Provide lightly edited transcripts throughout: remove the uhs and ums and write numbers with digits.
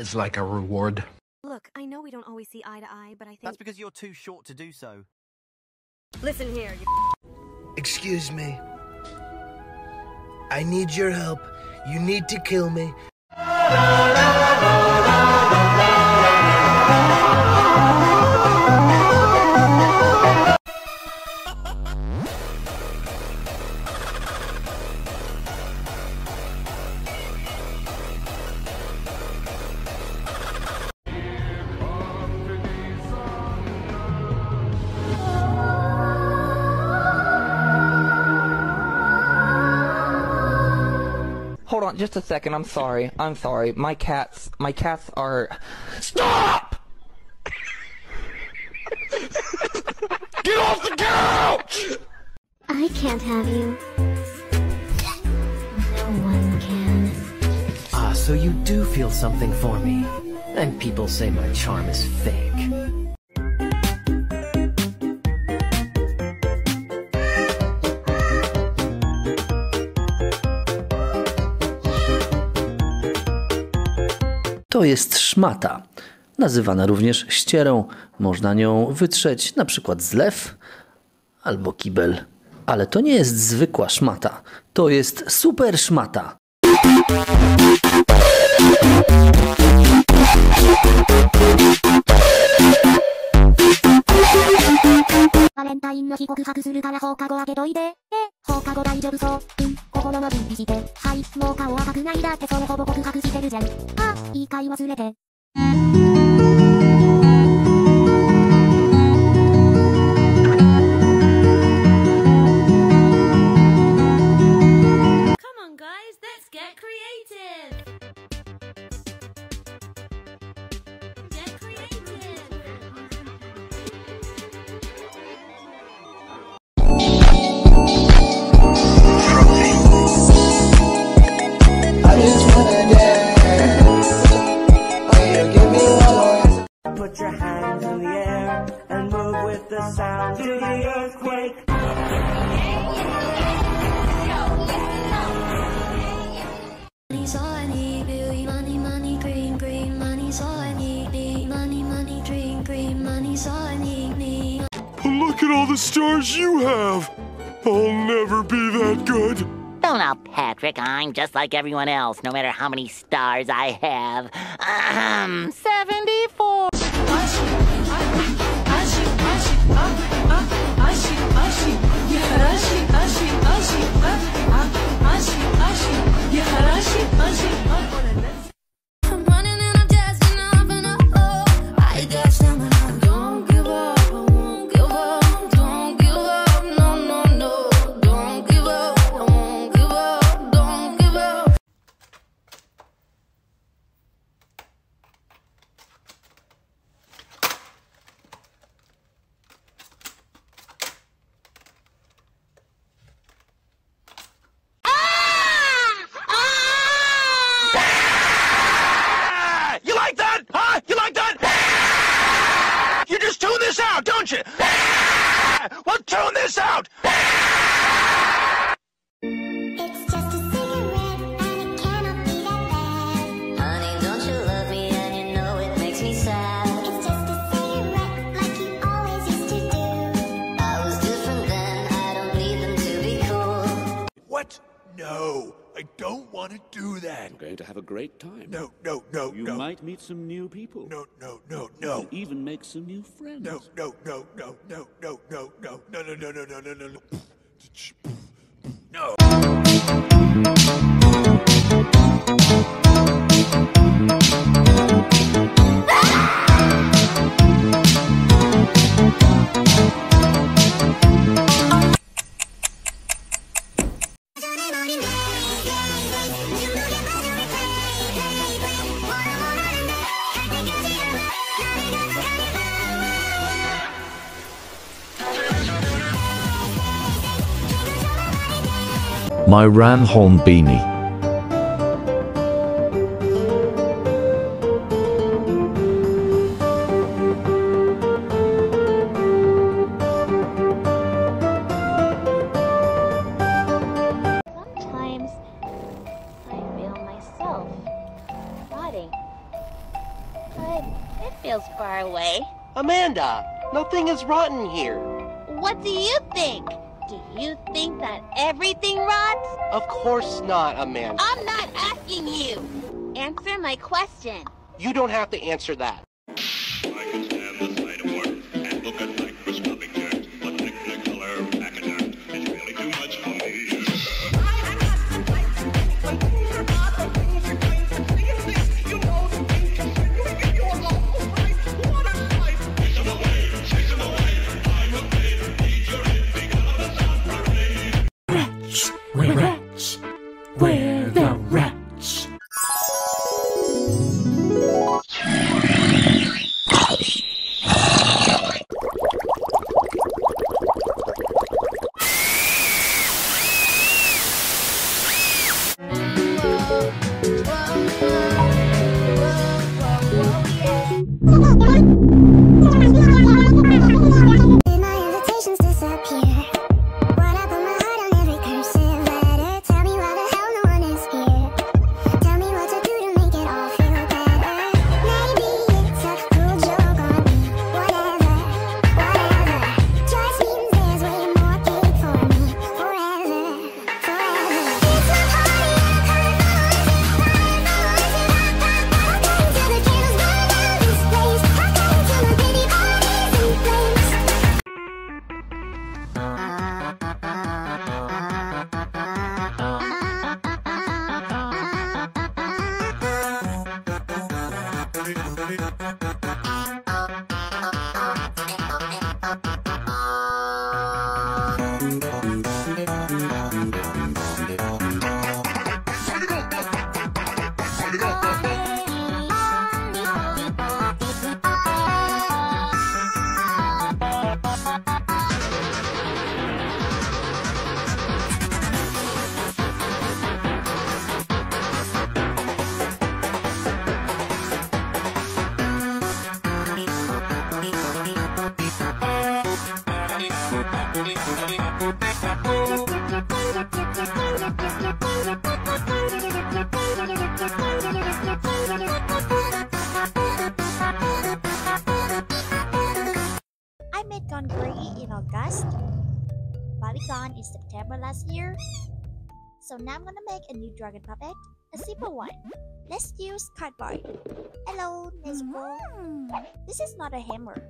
as like a reward. Look, I know we don't always see eye to eye, but I think... That's because you're too short to do so. Listen here, you... Excuse me. I need your help. You need to kill me. Hold on, just a second, I'm sorry. I'm sorry. My cats are... Stop! Get off the couch! I can't have you. No one can. Ah, so you do feel something for me. And people say my charm is fake. To jest szmata, nazywana również ścierą. Można nią wytrzeć na przykład zlew albo kibel. Ale to nie jest zwykła szmata, to jest super szmata. Put your hands in the air and move with the sound to the earthquake. Money's all I need, really. Money, money, green, green. Money's all I need, me. Money, money, green, green. Money's all I need, me. Look at all the stars you have. I'll never be that good. Oh, now, Patrick, I'm just like everyone else, no matter how many stars I have. 74. Out, don't you? Well, tune this out. It's just a cigarette, and it cannot be that bad. Honey, don't you love me, and you know it makes me sad. It's just a cigarette, like you always used to do. I was different then, I don't need them to be cool. What? No, I don't want to do that. You're going to have a great time. No, no, no, you no. You might meet some new people. No, no, no, no. You can even make some new friends. No, no, no, no, no, no, no, no, no, no, no, no, no, no, no, no. No. My Ram Horn Beanie. Sometimes I feel myself rotting But it feels far away. Amanda, nothing is rotten here. What do you think? Do you think that everything rots? Of course not, Amanda. I'm not asking you. Answer my question. You don't have to answer that. We're the rats. I met Gonguri in August, Babigon in September last year, so now I'm gonna make a new dragon puppet, a simple one. Let's use cardboard. Hello, Nezuko. This is not a hammer,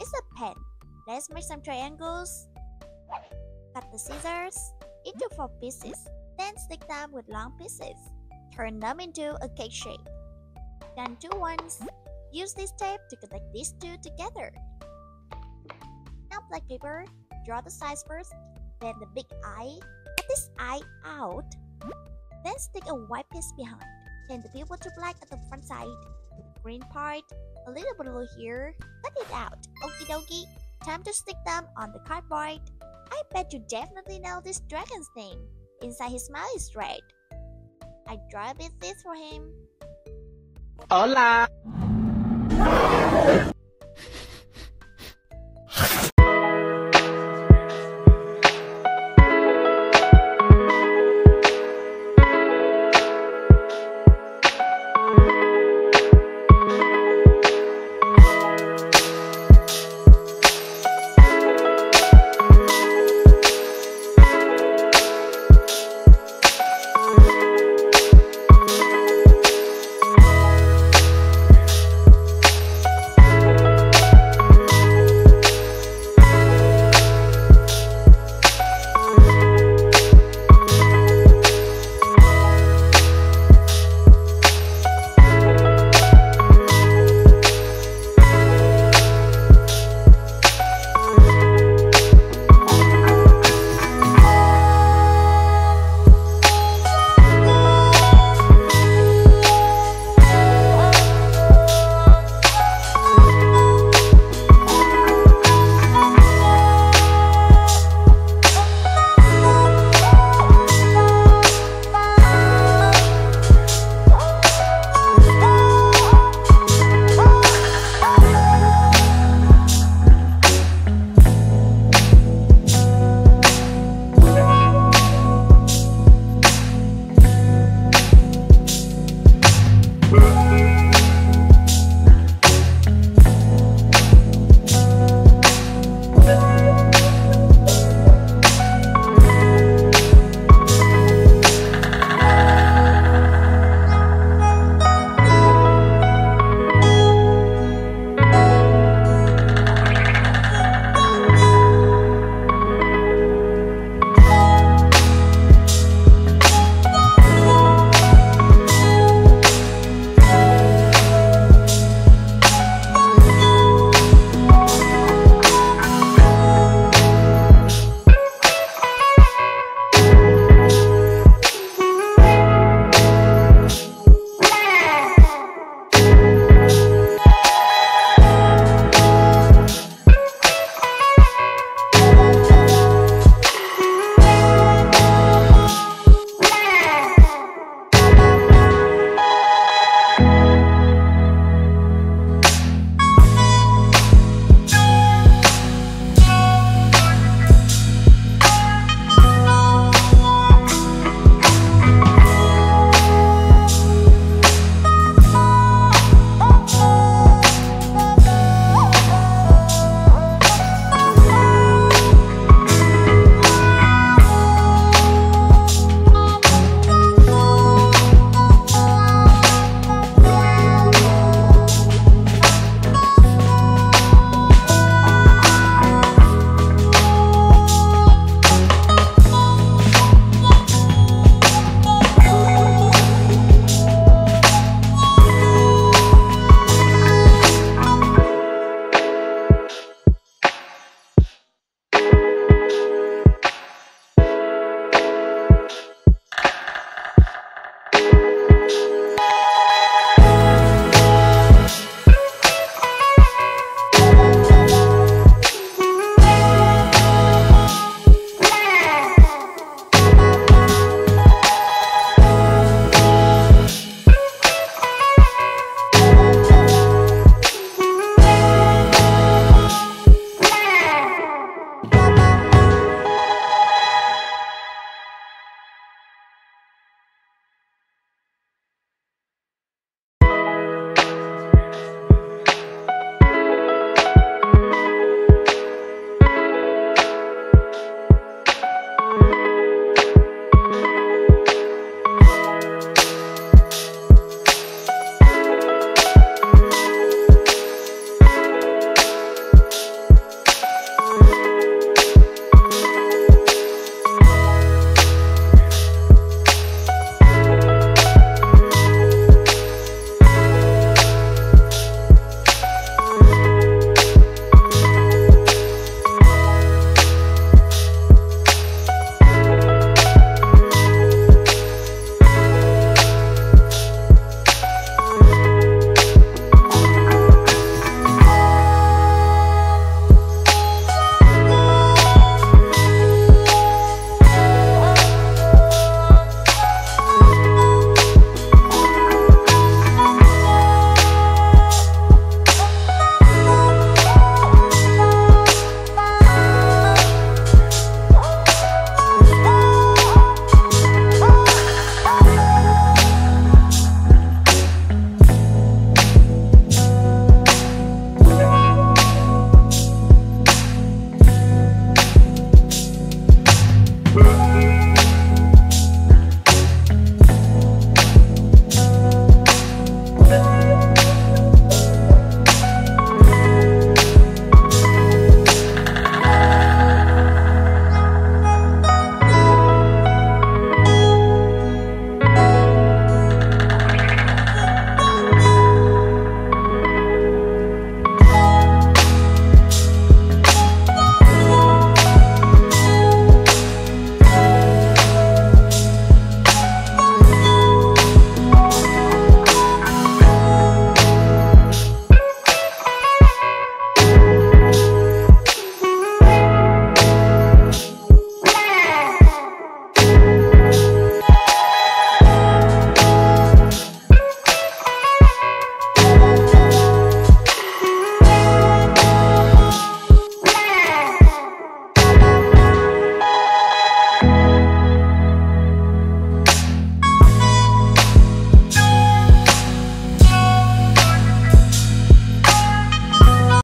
it's a pen. Let's make some triangles. Cut the scissors into 4 pieces, then stick them with long pieces. Turn them into a cake shape. Done 2 ones. Use this tape to connect these 2 together. Now black paper, draw the sides first, then the big eye. Cut this eye out, then stick a white piece behind. Change the paper to black at the front side. Green part, a little blue here. Cut it out. Okie dokie. Time to stick them on the cardboard. I bet you definitely know this dragon's name. Inside his mouth is red. I draw a bit this for him. Hola!